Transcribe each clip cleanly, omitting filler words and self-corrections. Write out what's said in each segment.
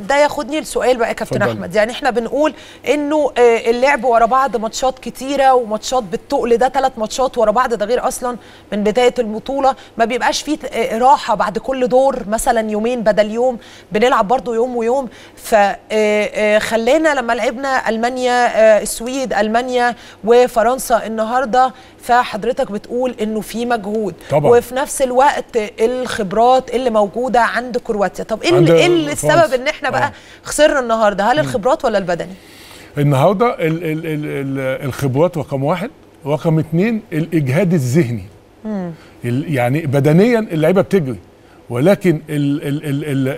ده ياخدني لسؤال بقى يا كابتن احمد، يعني احنا بنقول انه اللعب ورا بعض ماتشات كتيره وماتشات بالتقل، ده 3 ماتشات ورا بعض، ده غير اصلا من بدايه المبطوله ما بيبقاش فيه راحه بعد كل دور، مثلا يومين بدل يوم، بنلعب برضو يوم ويوم. فخلينا لما لعبنا المانيا السويد، المانيا وفرنسا النهارده، فحضرتك بتقول انه في مجهود طبعا، وفي نفس الوقت الخبرات اللي موجوده عند كرواتيا. طب ايه السبب ان احنا بقى خسرنا النهارده؟ هل الخبرات ولا البدني؟ النهارده الخبرات رقم 1، رقم 2 الاجهاد الذهني. يعني بدنيا اللعيبه بتجري، ولكن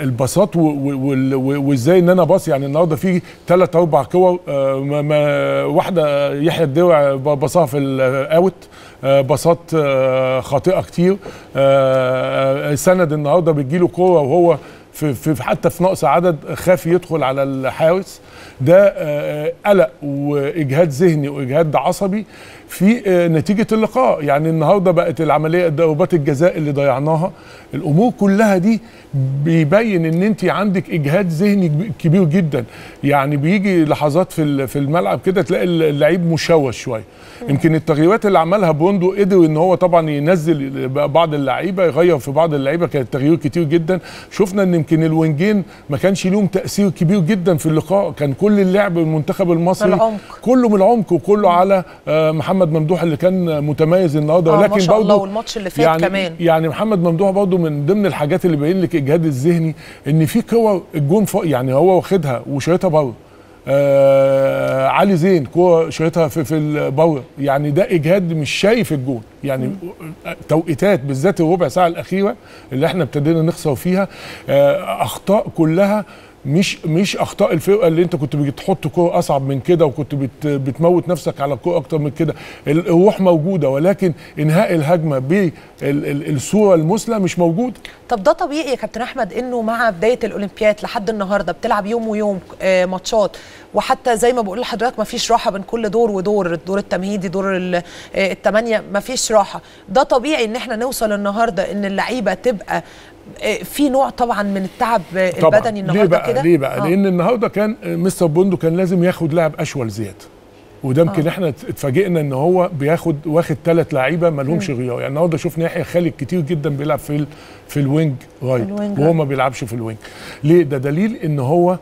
الباصات وازاي ان انا باص، يعني النهارده في 3 أو 4 كور، واحده يحيى الدرع باصها في الاوت، باصات خاطئه كتير، سند النهارده بتجيله كوره وهو في حتى في نقص عدد خاف يدخل على الحارس، ده قلق واجهاد ذهني واجهاد عصبي في نتيجه اللقاء. يعني النهارده بقت العمليه ضربات الجزاء اللي ضيعناها، الامور كلها دي بيبين ان انت عندك اجهاد ذهني كبير جدا. يعني بيجي لحظات في الملعب كده تلاقي اللعيب مشوش شويه. يمكن التغييرات اللي عملها بوندو قدر ان هو طبعا ينزل بعض اللعيبه، يغير في بعض اللعيبه، كان التغيير كتير جدا. شفنا ان يمكن الوينجين ما كانش ليهم تاثير كبير جدا في اللقاء، كان كل اللعب المنتخب المصري العمق، كله من العمق وكله على محمد ممدوح اللي كان متميز النهارده. ولكن ما شاء الله، والماتش اللي فات كمان يعني محمد ممدوح برضه من ضمن الحاجات اللي بين لك اجهاد الذهني، ان في كور الجون يعني هو واخدها وشايطها بره. علي زين كوره شايطها في بره، يعني ده اجهاد مش شايف الجون. يعني توقيتات بالذات الربع ساعه الاخيره اللي احنا ابتدينا نخسر فيها، اخطاء كلها مش اخطاء الفرقه اللي انت كنت بتحط كوره اصعب من كده، وكنت بتموت نفسك على الكوره اكتر من كده. الروح موجوده، ولكن انهاء الهجمه بالصوره المثلى مش موجود. طب ده طبيعي يا كابتن احمد انه مع بدايه الاولمبياد لحد النهارده بتلعب يوم ويوم ماتشات، وحتى زي ما بقول لحضرتك ما فيش راحه بين كل دور ودور، الدور التمهيدي، دور الثمانيه، ما فيش راحه. ده طبيعي ان احنا نوصل النهارده ان اللعيبه تبقى في نوع طبعا من التعب البدني النهارده كده. ليه بقى؟ لان النهارده كان مستر بوندو كان لازم ياخد لاعب اشول زياده، وده يمكن احنا اتفاجئنا ان هو واخد 3 لعيبه ما لهمش غيار. يعني النهارده شفنا يحيى خالد كتير جدا بيلعب في الوينج رايت، وهو ما بيلعبش في الوينج. ليه؟ ده دليل ان هو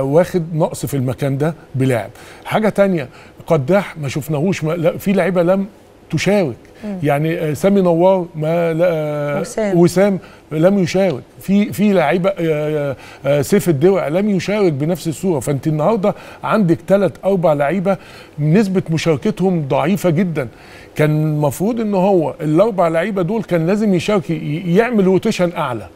واخد نقص في المكان ده بلاعب. حاجه ثانيه، قداح ما شفناهوش، في لعيبه لم تشارك. يعني سامي نوار وسام لم يشارك، في لعيبه سيف الدرع لم يشارك بنفس الصوره. فانت النهارده عندك 3 أو 4 لعيبه نسبه مشاركتهم ضعيفه جدا. كان المفروض ان هو ال4 لعيبه دول كان لازم يشارك، يعمل روتيشن اعلى،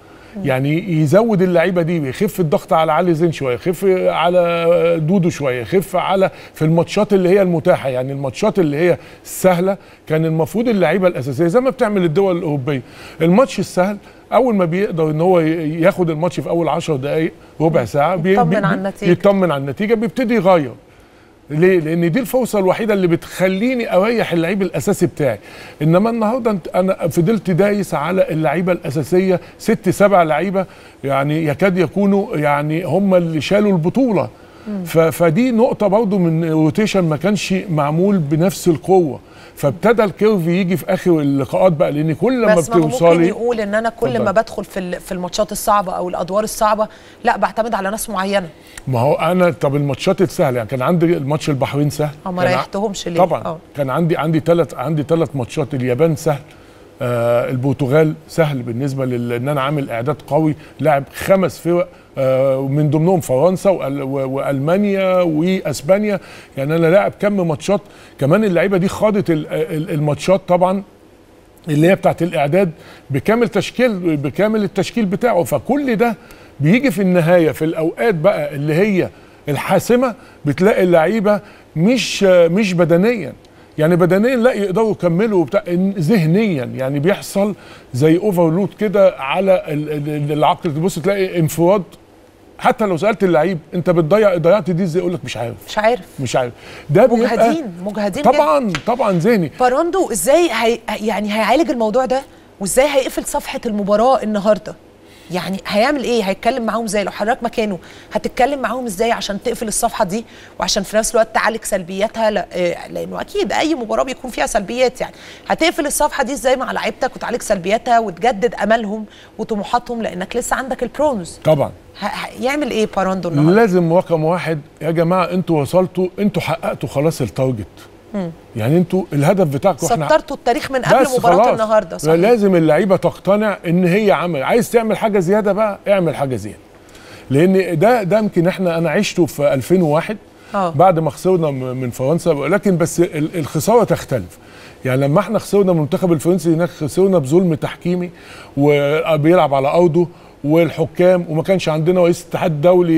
يعني يزود اللعيبه دي، يخف الضغط على علي زين شويه، يخف على دودو شويه، يخف على في الماتشات اللي هي المتاحه. يعني الماتشات اللي هي السهله كان المفروض اللعيبه الاساسيه زي ما بتعمل الدول الاوروبيه، الماتش السهل اول ما بيقدر ان هو ياخد الماتش في اول 10 دقائق ربع ساعه يطمن على النتيجه بيبتدي يغير. ليه؟ لأن دي الفرصة الوحيدة اللي بتخليني أريح اللعيب الأساسي بتاعي. إنما النهارده أنا فضلت دايس على اللعيبة الأساسية 6 7 لعيبة، يعني يكاد يكونوا يعني هم اللي شالوا البطولة. فدي نقطة برضو من روتيشن ما كانش معمول بنفس القوة. فابتدى الكيرف يجي في اخر اللقاءات بقى، لان كل ما بتوصلي بس ممكن يقول ان انا كل ما بدخل في الماتشات الصعبه او الادوار الصعبه لا بعتمد على ناس معينه. ما هو انا طب الماتشات السهله، يعني كان عندي الماتش البحرين سهل، ما ريحتهمش ليه؟ طبعا كان عندي ثلاث ماتشات، اليابان سهل، البرتغال سهل بالنسبه ان انا عامل اعداد قوي، لاعب 5 فرق من ضمنهم فرنسا والمانيا واسبانيا. يعني انا لاعب كم ماتشات كمان، اللعيبه دي خاضت الماتشات طبعا اللي هي بتاعت الاعداد بكامل التشكيل بتاعه. فكل ده بيجي في النهايه في الاوقات بقى اللي هي الحاسمه، بتلاقي اللعيبه مش بدنيا، يعني بدنيا لا يقدروا يكملوا بتاع، ذهنيا يعني بيحصل زي اوفرلود كده على العقل. تبص تلاقي انفراد، حتى لو سالت اللعيب انت ضيعت دي ازاي، يقول لك مش عارف. ده مجهدين طبعا ذهني. باراندو ازاي هيعالج الموضوع ده، وازاي هيقفل صفحه المباراه النهارده؟ يعني هيعمل ايه؟ هيتكلم معاهم ازاي؟ لو حضرتك مكانه هتتكلم معاهم ازاي عشان تقفل الصفحه دي وعشان في نفس الوقت تعالج سلبياتها؟ لانه اكيد اي مباراه بيكون فيها سلبيات، يعني هتقفل الصفحه دي ازاي مع لعيبتك وتعالج سلبياتها وتجدد املهم وطموحاتهم لانك لسه عندك البرونز؟ طبعا يعمل ايه باراندو النهارده؟ لازم رقم واحد يا جماعه انتوا وصلتوا، انتوا حققتوا خلاص التارجت. يعني انتوا الهدف بتاعكم سطرتوا التاريخ من قبل مباراه النهارده، صح؟ لازم اللعيبه تقتنع ان هي عمل، عايز تعمل حاجه زياده بقى اعمل حاجه زياده، لان ده يمكن انا عشته في 2001 بعد ما خسرنا من فرنسا، لكن بس الخساره تختلف. يعني لما احنا خسرنا من المنتخب الفرنسي هناك خسرنا بظلم تحكيمي وبيلعب على ارضه والحكام، وما كانش عندنا رئيس اتحاد دولي